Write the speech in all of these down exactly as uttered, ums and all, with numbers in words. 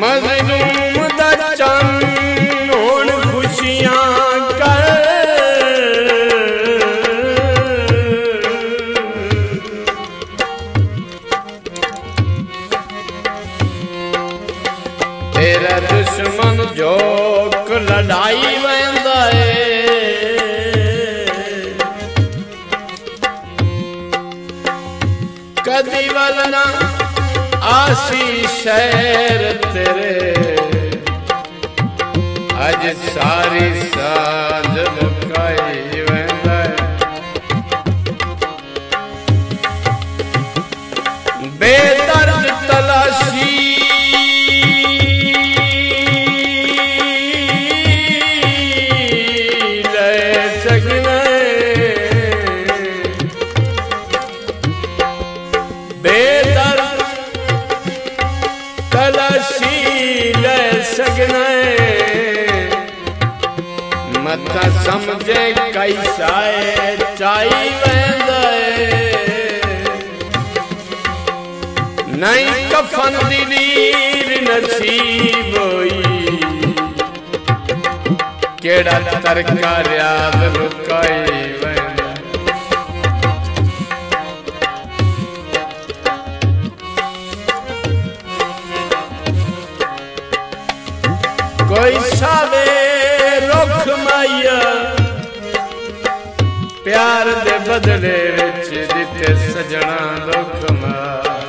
मजलूम दा चन्न हुण खुशियां कर तेरा दुश्मन जो लड़ाई वेंदा है कदी वलना आसी शहर तेरे अज सारी सांझ लुकाई वेंदा बेदर्द तलाशी ले सकना मत समझे कैसा चाई नहीं कफन दी नीर नसीब केड़ा तरका रियाद लुकाई कोई सावे रुख माया प्यार दे बदले विच दिते सजना रुख माया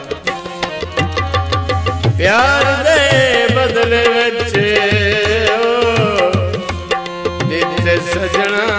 प्यार दे बदले विच ओ दिते सजना।